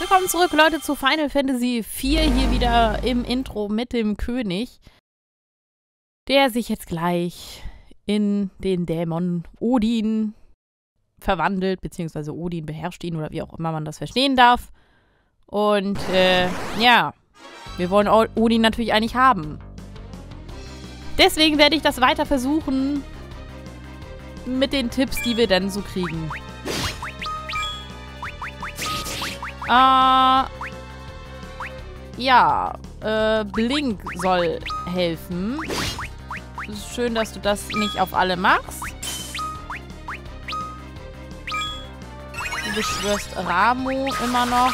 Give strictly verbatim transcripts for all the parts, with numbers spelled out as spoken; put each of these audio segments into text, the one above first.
Willkommen zurück, Leute, zu Final Fantasy vier, hier wieder im Intro mit dem König, der sich jetzt gleich in den Dämon Odin verwandelt, beziehungsweise Odin beherrscht ihn oder wie auch immer man das verstehen darf. Und äh, ja, wir wollen Odin natürlich eigentlich haben. Deswegen werde ich das weiter versuchen mit den Tipps, die wir dann so kriegen. Äh, ja, äh, Blink soll helfen. Es ist schön, dass du das nicht auf alle machst. Du beschwörst Ramuh immer noch.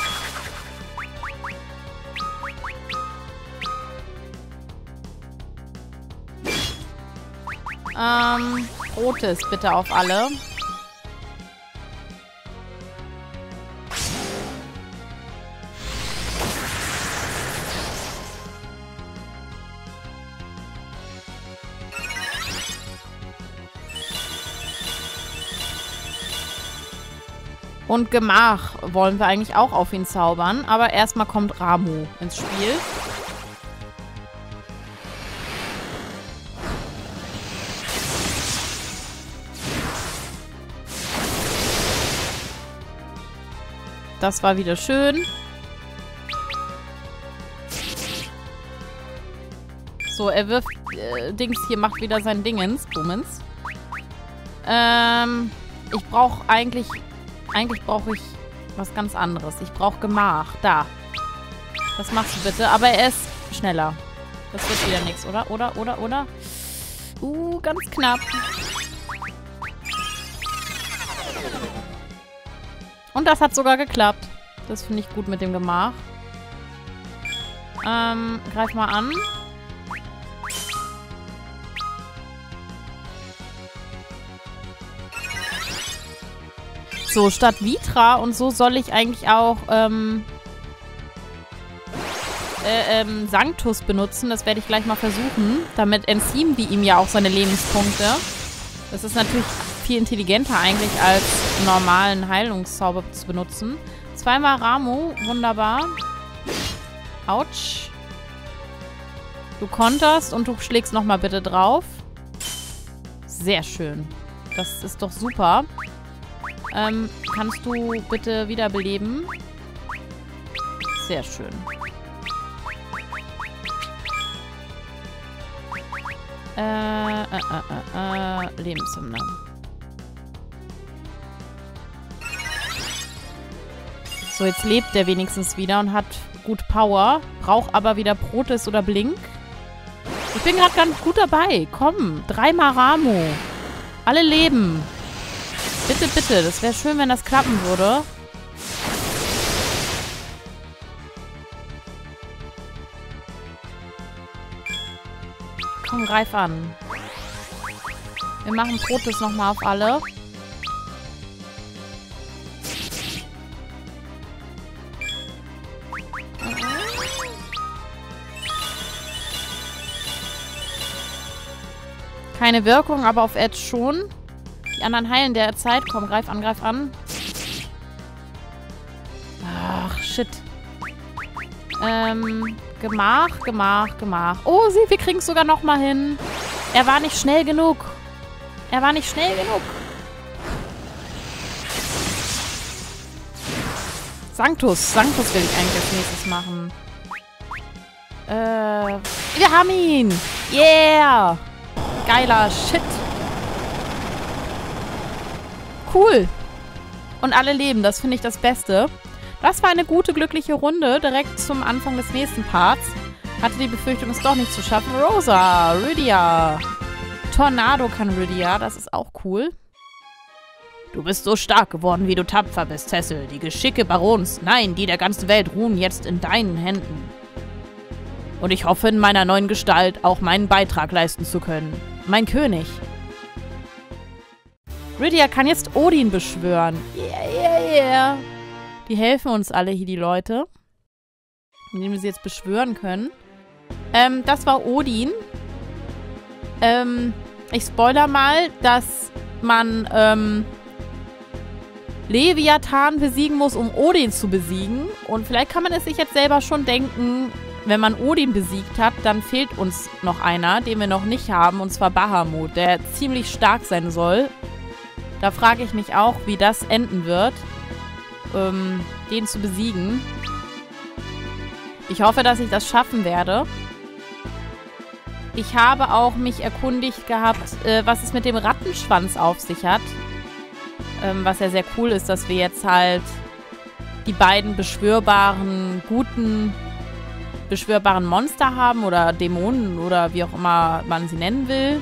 Ähm, Rotes bitte auf alle. Und Gemach wollen wir eigentlich auch auf ihn zaubern. Aber erstmal kommt Ramuh ins Spiel. Das war wieder schön. So, er wirft äh, Dings hier, macht wieder sein Dingens. Bummens. Ähm, ich brauche eigentlich... Eigentlich brauche ich was ganz anderes. Ich brauche Gemach. Da. Das machst du bitte. Aber er ist schneller. Das wird wieder nichts, oder? Oder, oder, oder? Uh, ganz knapp. Und das hat sogar geklappt. Das finde ich gut mit dem Gemach. Ähm, greif mal an. So, statt Vitra und so soll ich eigentlich auch ähm, äh, ähm, Sanctus benutzen. Das werde ich gleich mal versuchen. Damit entziehen wir ihm ja auch seine Lebenspunkte. Das ist natürlich viel intelligenter eigentlich, als normalen Heilungszauber zu benutzen. Zweimal Ramuh, wunderbar. Autsch. Du konterst und du schlägst nochmal bitte drauf. Sehr schön. Das ist doch super. Ähm, kannst du bitte wiederbeleben? Sehr schön. Äh, äh, äh, äh, Lebenshymne. So, jetzt lebt er wenigstens wieder und hat gut Power. Braucht aber wieder Protes oder Blink. Ich bin gerade ganz gut dabei. Komm, dreimal Ramuh. Alle leben. Bitte, bitte. Das wäre schön, wenn das klappen würde. Komm, greif an. Wir machen Protes nochmal auf alle. Keine Wirkung, aber auf Edge schon. Die anderen heilen derzeit. Komm, greif an, greif an. Ach, shit. Ähm, Gemach, Gemach, Gemach. Oh, sieh, wir kriegen es sogar nochmal hin. Er war nicht schnell genug. Er war nicht schnell genug. Sanctus. Sanctus will ich eigentlich als nächstes machen. Äh, wir haben ihn. Yeah. Geiler Shit. Cool. Und alle leben. Das finde ich das Beste. Das war eine gute, glückliche Runde. Direkt zum Anfang des nächsten Parts. Hatte die Befürchtung, es doch nicht zu schaffen. Rosa, Rydia. Tornado kann Rydia. Das ist auch cool. Du bist so stark geworden, wie du tapfer bist, Cecil. Die Geschicke Barons, nein, die der ganzen Welt ruhen jetzt in deinen Händen. Und ich hoffe, in meiner neuen Gestalt auch meinen Beitrag leisten zu können. Mein König. Rydia kann jetzt Odin beschwören. Yeah, yeah, yeah. Die helfen uns alle hier, die Leute. Indem wir sie jetzt beschwören können. Ähm, das war Odin. Ähm, ich spoiler mal, dass man ähm, Leviathan besiegen muss, um Odin zu besiegen. Und vielleicht kann man es sich jetzt selber schon denken, wenn man Odin besiegt hat, dann fehlt uns noch einer, den wir noch nicht haben, und zwar Bahamut, der ziemlich stark sein soll. Da frage ich mich auch, wie das enden wird, ähm, den zu besiegen. Ich hoffe, dass ich das schaffen werde. Ich habe auch mich erkundigt gehabt, äh, was es mit dem Rattenschwanz auf sich hat. Ähm, was ja sehr cool ist, dass wir jetzt halt die beiden beschwörbaren, guten, beschwörbaren Monster haben oder Dämonen oder wie auch immer man sie nennen will.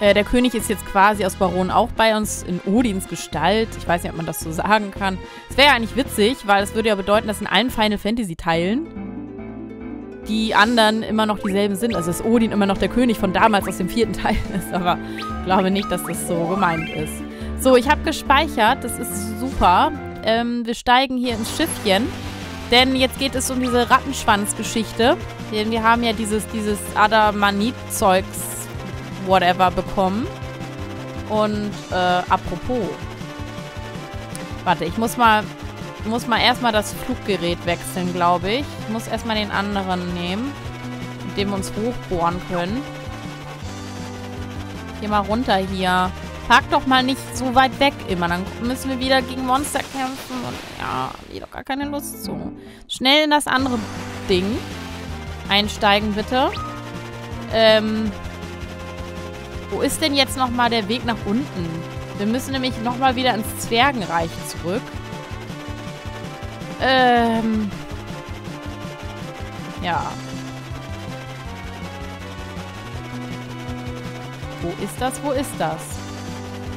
Äh, der König ist jetzt quasi aus Baron auch bei uns in Odins Gestalt. Ich weiß nicht, ob man das so sagen kann. Das wäre ja eigentlich witzig, weil das würde ja bedeuten, dass in allen Final Fantasy Teilen die anderen immer noch dieselben sind. Also dass Odin immer noch der König von damals aus dem vierten Teil ist. Aber ich glaube nicht, dass das so gemeint ist. So, ich habe gespeichert. Das ist super. Ähm, wir steigen hier ins Schiffchen. Denn jetzt geht es um diese Rattenschwanz-Geschichte. Denn wir haben ja dieses, dieses Adamanit-Zeugs whatever bekommen. Und, äh, apropos. Warte, ich muss mal, muss mal erstmal das Fluggerät wechseln, glaube ich. Ich muss erstmal den anderen nehmen, mit dem wir uns hochbohren können. Geh mal runter hier. Park doch mal nicht so weit weg immer. Dann müssen wir wieder gegen Monster kämpfen. Und ja, hab ich doch gar keine Lust zu. Schnell in das andere Ding einsteigen, bitte. Ähm... Wo ist denn jetzt nochmal der Weg nach unten? Wir müssen nämlich nochmal wieder ins Zwergenreich zurück. Ähm. Ja. Wo ist das? Wo ist das?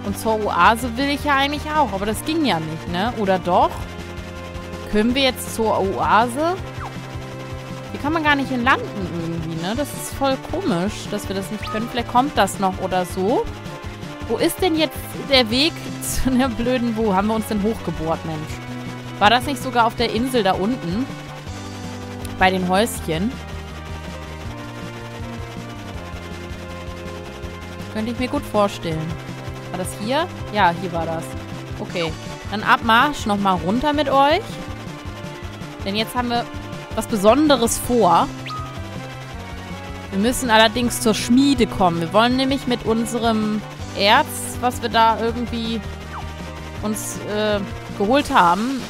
Und zur Oase will ich ja eigentlich auch, aber das ging ja nicht, ne? Oder doch? Können wir jetzt zur Oase? Hier kann man gar nicht hin landen irgendwie, ne? Das ist voll komisch, dass wir das nicht können. Vielleicht kommt das noch oder so. Wo ist denn jetzt der Weg zu einer blöden... Wo haben wir uns denn hochgebohrt, Mensch? War das nicht sogar auf der Insel da unten? Bei den Häuschen? Könnte ich mir gut vorstellen. War das hier? Ja, hier war das. Okay. Dann Abmarsch nochmal runter mit euch. Denn jetzt haben wir... was Besonderes vor. Wir müssen allerdings zur Schmiede kommen. Wir wollen nämlich mit unserem Erz, was wir da irgendwie uns äh, geholt haben,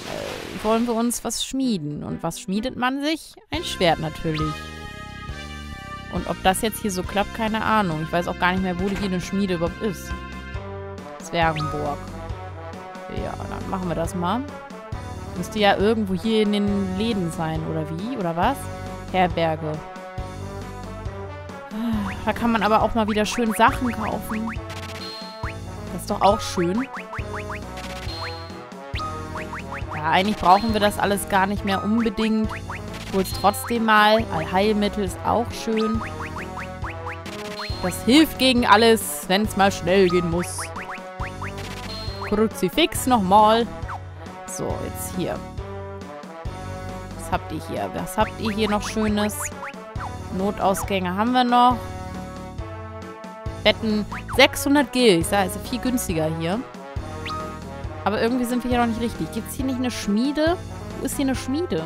äh, wollen wir uns was schmieden. Und was schmiedet man sich? Ein Schwert natürlich. Und ob das jetzt hier so klappt, keine Ahnung. Ich weiß auch gar nicht mehr, wo die hier eine Schmiede überhaupt ist. Zwergenburg. Ja, dann machen wir das mal. Müsste ja irgendwo hier in den Läden sein, oder wie? Oder was? Herberge. Da kann man aber auch mal wieder schön Sachen kaufen. Das ist doch auch schön. Ja, eigentlich brauchen wir das alles gar nicht mehr unbedingt. Ich hol's trotzdem mal. Allheilmittel ist auch schön. Das hilft gegen alles, wenn es mal schnell gehen muss. Kruzifix nochmal. So, jetzt hier. Was habt ihr hier? Was habt ihr hier noch Schönes? Notausgänge haben wir noch. Betten. sechshundert Gil. Ich sage, ist ja viel günstiger hier. Aber irgendwie sind wir hier noch nicht richtig. Gibt es hier nicht eine Schmiede? Wo ist hier eine Schmiede?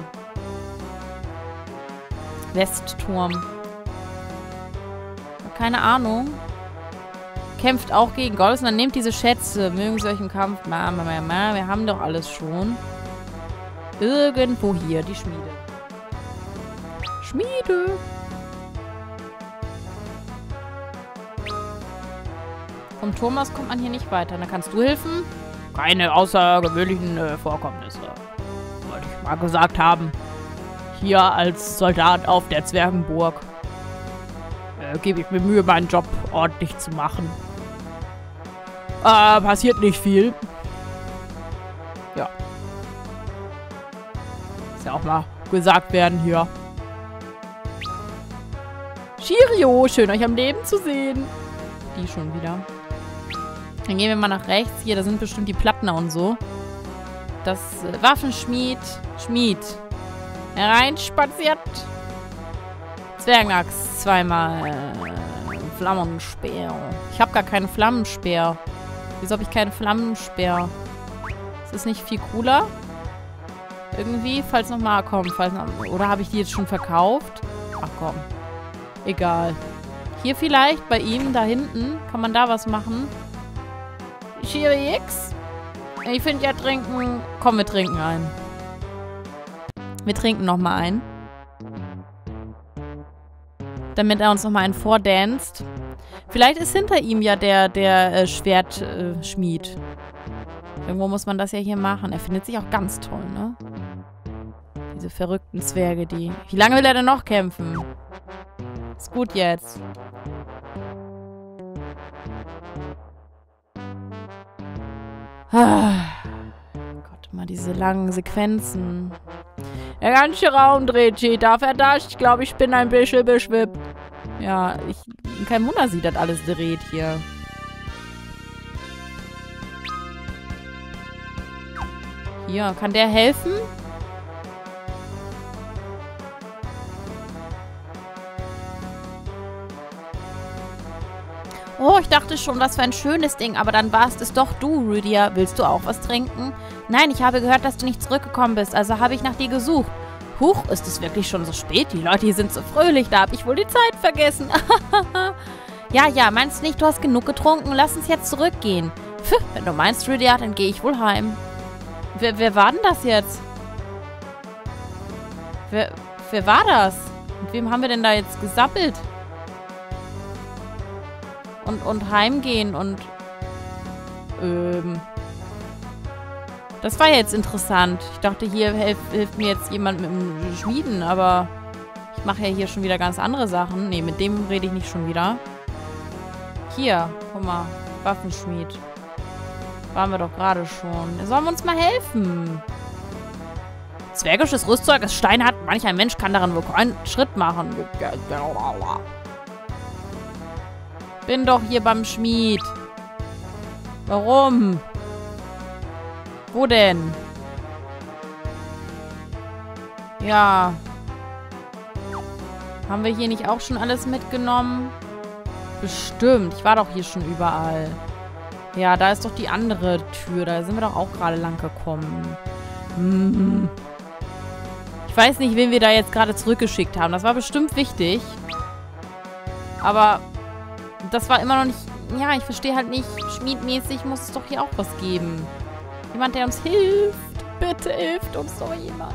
Westturm. Keine Ahnung. Kämpft auch gegen Gold und dann nehmt diese Schätze. Mögen sie euch im Kampf. Ma, ma, ma, ma. Wir haben doch alles schon. Irgendwo hier die Schmiede. Schmiede. Vom Turm aus kommt man hier nicht weiter. Da kannst du helfen. Keine außergewöhnlichen äh, Vorkommnisse. Wollte ich mal gesagt haben. Hier als Soldat auf der Zwergenburg. Äh, gebe ich mir Mühe, meinen Job ordentlich zu machen. Äh, passiert nicht viel. Ja. Muss ja auch mal gesagt werden hier. Cheerio, schön euch am Leben zu sehen. Die schon wieder. Dann gehen wir mal nach rechts. Hier, da sind bestimmt die Plattner und so. Das äh, Waffenschmied. Schmied. Hereinspaziert. Zwergenachs zweimal. Flammenspeer. Ich habe gar keinen Flammenspeer. Wieso habe ich keinen Flammenspeer? Ist das nicht viel cooler? Irgendwie, falls nochmal kommen. Falls noch, oder habe ich die jetzt schon verkauft? Ach komm. Egal. Hier vielleicht, bei ihm, da hinten. Kann man da was machen? Schiri X? Ich finde ja trinken... Komm, wir trinken ein. Wir trinken nochmal ein. Damit er uns nochmal einen vordanzt. Vielleicht ist hinter ihm ja der, der äh, Schwertschmied. Äh, Irgendwo muss man das ja hier machen. Er findet sich auch ganz toll, ne? Diese verrückten Zwerge, die... Wie lange will er denn noch kämpfen? Ist gut jetzt. Ah. Gott, immer diese langen Sequenzen. Der ganze Raum dreht sich. Darf er das? Ich glaube, ich bin ein bisschen beschwippt. Ja, ich... Kein Wunder, sie das alles dreht hier. Hier, kann der helfen? Oh, ich dachte schon, was für ein schönes Ding. Aber dann warst es doch du, Rydia. Willst du auch was trinken? Nein, ich habe gehört, dass du nicht zurückgekommen bist. Also habe ich nach dir gesucht. Huch, ist es wirklich schon so spät? Die Leute hier sind so fröhlich. Da habe ich wohl die Zeit vergessen. Ja, ja, meinst du nicht, du hast genug getrunken? Lass uns jetzt zurückgehen. Pff, wenn du meinst, Rydia, dann gehe ich wohl heim. Wer, wer war denn das jetzt? Wer, wer war das? Mit wem haben wir denn da jetzt gesappelt? Und, und heimgehen und... Ähm... Das war jetzt interessant. Ich dachte, hier hilft, hilft mir jetzt jemand mit dem Schmieden, aber... Ich mache ja hier schon wieder ganz andere Sachen. Ne, mit dem rede ich nicht schon wieder. Hier, guck mal. Waffenschmied. Waren wir doch gerade schon. Sollen wir uns mal helfen? Zwergisches Rüstzeug ist steinhart. Manch ein Mensch kann darin wohl keinen Schritt machen. Bin doch hier beim Schmied. Warum? Wo denn? Ja. Haben wir hier nicht auch schon alles mitgenommen? Bestimmt. Ich war doch hier schon überall. Ja, da ist doch die andere Tür. Da sind wir doch auch gerade lang gekommen. Mm-mm. Ich weiß nicht, wen wir da jetzt gerade zurückgeschickt haben. Das war bestimmt wichtig. Aber das war immer noch nicht... Ja, ich verstehe halt nicht. Schmiedmäßig muss es doch hier auch was geben. Jemand, der uns hilft. Bitte hilft uns doch jemand.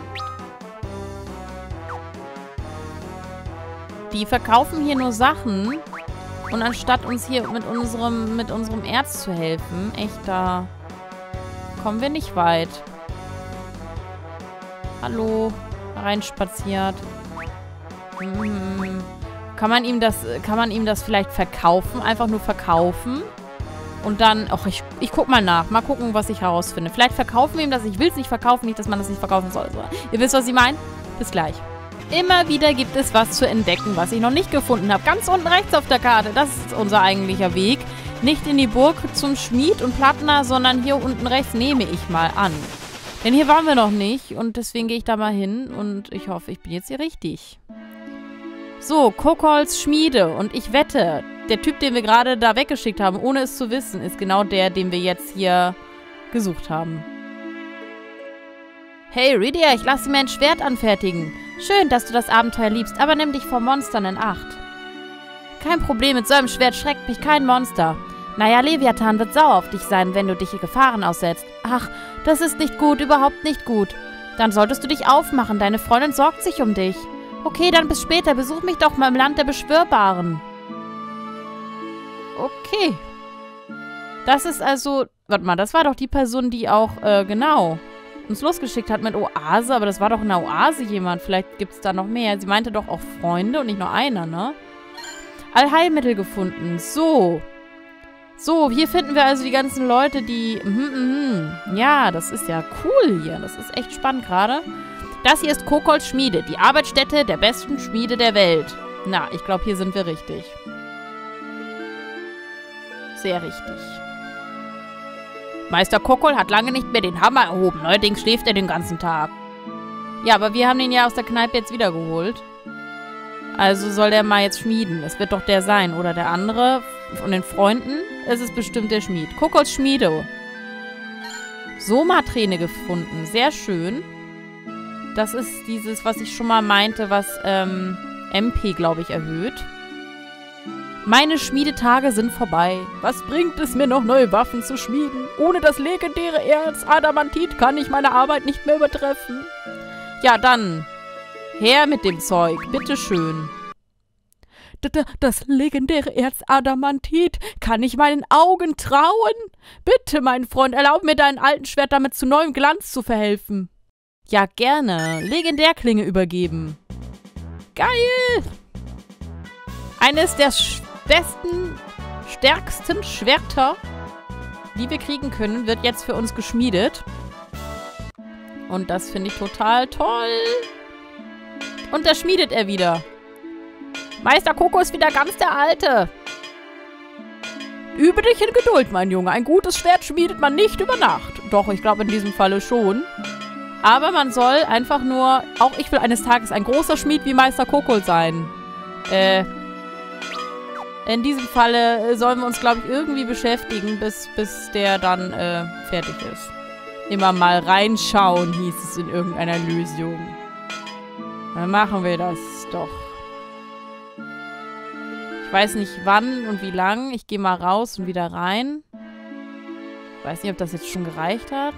Die verkaufen hier nur Sachen... Und anstatt uns hier mit unserem mit unserem Erz zu helfen, echt, da kommen wir nicht weit. Hallo, reinspaziert. Hm. Kann man ihm das, kann man ihm das vielleicht verkaufen? Einfach nur verkaufen? Und dann, ach, ich, ich guck mal nach. Mal gucken, was ich herausfinde. Vielleicht verkaufen wir ihm das. Ich will es nicht verkaufen, nicht, dass man das nicht verkaufen soll. Ihr wisst, was ich meine? Bis gleich. Immer wieder gibt es was zu entdecken, was ich noch nicht gefunden habe. Ganz unten rechts auf der Karte, das ist unser eigentlicher Weg. Nicht in die Burg zum Schmied und Plattner, sondern hier unten rechts nehme ich mal an. Denn hier waren wir noch nicht und deswegen gehe ich da mal hin und ich hoffe, ich bin jetzt hier richtig. So, Kokkols Schmiede und ich wette, der Typ, den wir gerade da weggeschickt haben, ohne es zu wissen, ist genau der, den wir jetzt hier gesucht haben. Hey, Rydia, ich lasse mir ein Schwert anfertigen. Schön, dass du das Abenteuer liebst, aber nimm dich vor Monstern in Acht. Kein Problem, mit so einem Schwert schreckt mich kein Monster. Naja, Leviathan wird sauer auf dich sein, wenn du dich Gefahren aussetzt. Ach, das ist nicht gut, überhaupt nicht gut. Dann solltest du dich aufmachen, deine Freundin sorgt sich um dich. Okay, dann bis später, besuch mich doch mal im Land der Beschwörbaren. Okay. Das ist also... Warte mal, das war doch die Person, die auch... Äh, genau... uns losgeschickt hat mit Oase, aber das war doch in der Oase jemand. Vielleicht gibt es da noch mehr. Sie meinte doch auch Freunde und nicht nur einer, ne? Allheilmittel gefunden. So. So, hier finden wir also die ganzen Leute, die... Mhm, mhm. Ja, das ist ja cool hier. Das ist echt spannend gerade. Das hier ist Kokkols Schmiede, die Arbeitsstätte der besten Schmiede der Welt. Na, ich glaube, hier sind wir richtig. Sehr richtig. Meister Kokkol hat lange nicht mehr den Hammer erhoben. Neuerdings schläft er den ganzen Tag. Ja, aber wir haben ihn ja aus der Kneipe jetzt wiedergeholt. Also soll der mal jetzt schmieden. Das wird doch der sein. Oder der andere von den Freunden. Es ist bestimmt der Schmied. Kokkols Schmiede. Somaträne gefunden. Sehr schön. Das ist dieses, was ich schon mal meinte, was ähm, M P, glaube ich, erhöht. Meine Schmiedetage sind vorbei. Was bringt es mir noch, neue Waffen zu schmieden? Ohne das legendäre Erz Adamantit kann ich meine Arbeit nicht mehr übertreffen. Ja, dann. Her mit dem Zeug. Bitteschön. Das legendäre Erz Adamantit. Kann ich meinen Augen trauen? Bitte, mein Freund, erlaub mir, deinen alten Schwert damit zu neuem Glanz zu verhelfen. Ja, gerne. Legendärklinge übergeben. Geil! Eines der besten, stärksten Schwerter, die wir kriegen können, wird jetzt für uns geschmiedet. Und das finde ich total toll. Und da schmiedet er wieder. Meister Koko ist wieder ganz der Alte. Übe dich in Geduld, mein Junge. Ein gutes Schwert schmiedet man nicht über Nacht. Doch, ich glaube in diesem Falle schon. Aber man soll einfach nur... Auch ich will eines Tages ein großer Schmied wie Meister Kokkols sein. Äh... In diesem Falle sollen wir uns, glaube ich, irgendwie beschäftigen, bis, bis der dann äh, fertig ist. Immer mal reinschauen, hieß es in irgendeiner Lösung. Dann machen wir das doch. Ich weiß nicht wann und wie lang. Ich gehe mal raus und wieder rein. Ich weiß nicht, ob das jetzt schon gereicht hat.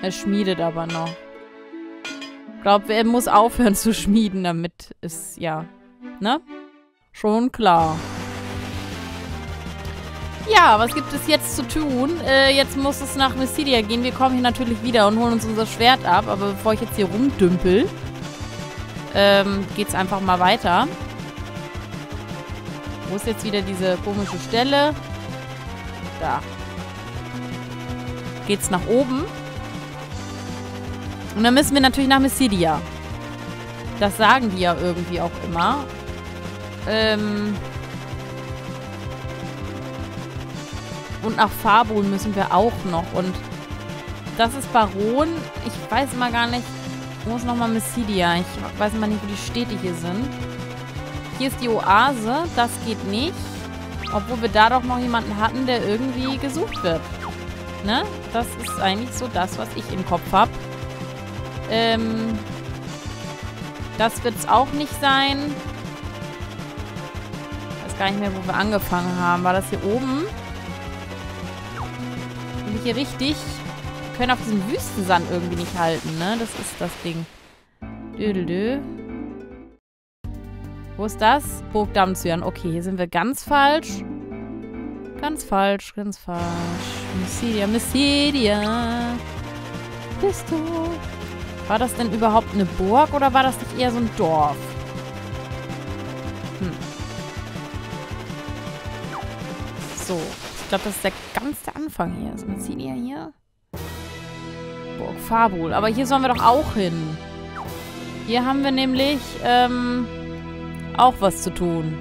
Er schmiedet aber noch. Ich glaube, er muss aufhören zu schmieden, damit es, ja, ne? Schon klar. Ja, was gibt es jetzt zu tun? Äh, jetzt muss es nach Mysidia gehen. Wir kommen hier natürlich wieder und holen uns unser Schwert ab. Aber bevor ich jetzt hier rumdümpel, ähm, geht's einfach mal weiter. Wo ist jetzt wieder diese komische Stelle? Da. Geht's nach oben. Und dann müssen wir natürlich nach Mysidia. Das sagen die ja irgendwie auch immer. Ähm... Und nach Fabul müssen wir auch noch. Und das ist Baron. Ich weiß mal gar nicht. Ich muss nochmal Mysidia. Ich weiß mal nicht, wo die Städte hier sind. Hier ist die Oase. Das geht nicht. Obwohl wir da doch noch jemanden hatten, der irgendwie gesucht wird. Ne? Das ist eigentlich so das, was ich im Kopf habe. Ähm, das wird es auch nicht sein. Ich weiß gar nicht mehr, wo wir angefangen haben. War das hier oben? Hier richtig. Wir können auf diesem Wüstensand irgendwie nicht halten, ne? Das ist das Ding. Dödeldö. Wo ist das? Burg Damm-Zyan. Okay, hier sind wir ganz falsch. Ganz falsch, ganz falsch. Mysidia, Mysidia. Bist du? War das denn überhaupt eine Burg oder war das nicht eher so ein Dorf? Hm. So. Ich glaube, das ist der ganze Anfang hier. Ist Mysidia hier? Burg Fabul. Aber hier sollen wir doch auch hin. Hier haben wir nämlich ähm, auch was zu tun.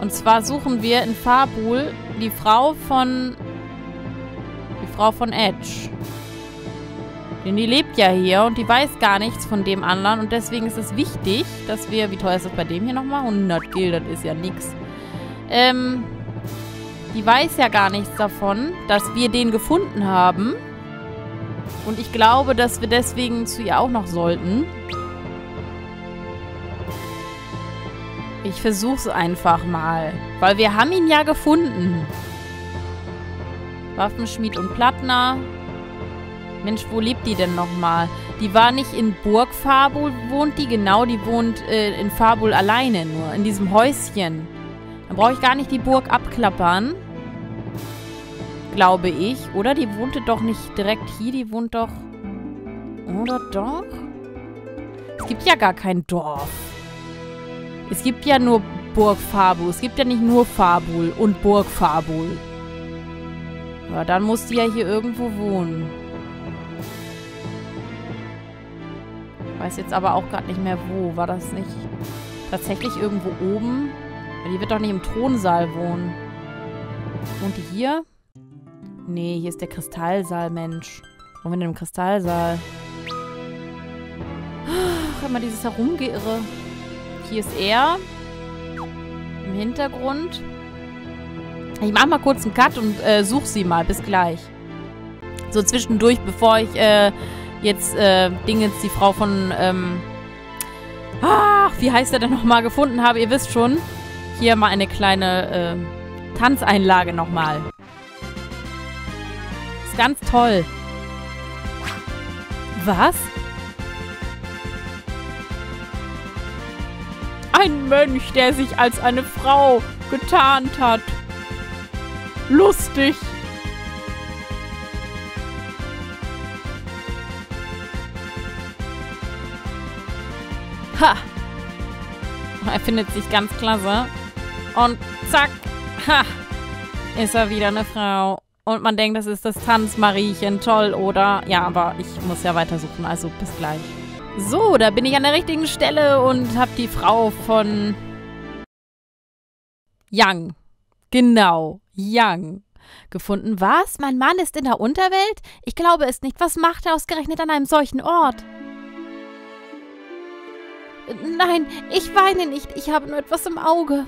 Und zwar suchen wir in Fabul die Frau von... Die Frau von Edge. Denn die lebt ja hier und die weiß gar nichts von dem anderen. Und deswegen ist es wichtig, dass wir... Wie teuer ist das bei dem hier nochmal? hundert Gil, das ist ja nix. Ähm... Die weiß ja gar nichts davon, dass wir den gefunden haben. Und ich glaube, dass wir deswegen zu ihr auch noch sollten. Ich versuch's einfach mal. Weil wir haben ihn ja gefunden. Waffenschmied und Plattner. Mensch, wo lebt die denn nochmal? Die war nicht in Burg Fabul, wohnt die? Genau, die wohnt äh, in Fabul alleine nur. In diesem Häuschen. Dann brauche ich gar nicht die Burg abklappern. Glaube ich. Oder? Die wohnte doch nicht direkt hier. Die wohnt doch... Oder doch? Es gibt ja gar kein Dorf. Es gibt ja nur Burg Fabul. Es gibt ja nicht nur Fabul und Burg Fabul. Ja, dann muss die ja hier irgendwo wohnen. Ich weiß jetzt aber auch gerade nicht mehr wo. War das nicht tatsächlich irgendwo oben? Die wird doch nicht im Thronsaal wohnen. Wohnt die hier? Nee, hier ist der Kristallsaal, Mensch. Warum sind wir denn im Kristallsaal? Ach, immer dieses Herumgeirre. Hier ist er. Im Hintergrund. Ich mache mal kurz einen Cut und äh, suche sie mal. Bis gleich. So zwischendurch, bevor ich äh, jetzt äh, Dingens, die Frau von... Ähm, ach, wie heißt er denn nochmal gefunden habe? Ihr wisst schon. Hier mal eine kleine äh, Tanzeinlage nochmal. Ist ganz toll. Was? Ein Mönch, der sich als eine Frau getarnt hat. Lustig. Ha. Er findet sich ganz klasse. Und zack. Ha. Ist er wieder eine Frau. Und man denkt, das ist das Tanzmariechen. Toll, oder? Ja, aber ich muss ja weitersuchen. Also bis gleich. So, da bin ich an der richtigen Stelle und habe die Frau von Yang. Genau. Yang gefunden. Was? Mein Mann ist in der Unterwelt? Ich glaube es nicht. Was macht er ausgerechnet an einem solchen Ort? Nein, ich weine nicht. Ich habe nur etwas im Auge.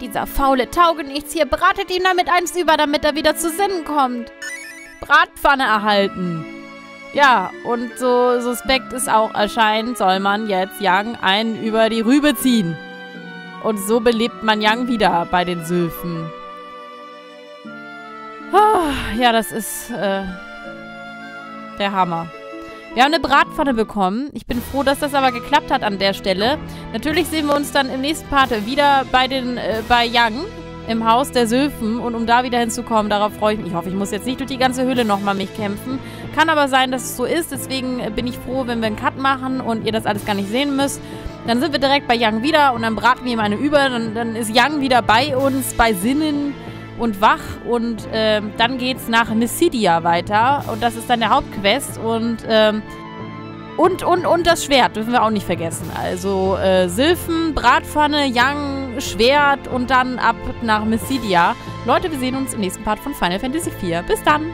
Dieser faule Taugenichts hier, bratet ihm damit eins über, damit er wieder zu Sinnen kommt. Bratpfanne erhalten. Ja, und so suspekt es auch erscheint, soll man jetzt Yang einen über die Rübe ziehen. Und so belebt man Yang wieder bei den Sylphen. Oh, ja, das ist äh, der Hammer. Wir haben eine Bratpfanne bekommen. Ich bin froh, dass das aber geklappt hat an der Stelle. Natürlich sehen wir uns dann im nächsten Part wieder bei den äh, bei Yang im Haus der Sylphen. Und um da wieder hinzukommen, darauf freue ich mich. Ich hoffe, ich muss jetzt nicht durch die ganze Höhle nochmal mich kämpfen. Kann aber sein, dass es so ist. Deswegen bin ich froh, wenn wir einen Cut machen und ihr das alles gar nicht sehen müsst. Dann sind wir direkt bei Yang wieder und dann braten wir ihm eine über. Dann, dann ist Yang wieder bei uns, bei Sinnen und wach, und äh, dann geht's nach Mysidia weiter und das ist dann der Hauptquest und ähm, und, und, und das Schwert dürfen wir auch nicht vergessen. Also äh, Sylphen, Bratpfanne, Yang, Schwert und dann ab nach Mysidia. Leute, wir sehen uns im nächsten Part von Final Fantasy vier. Bis dann!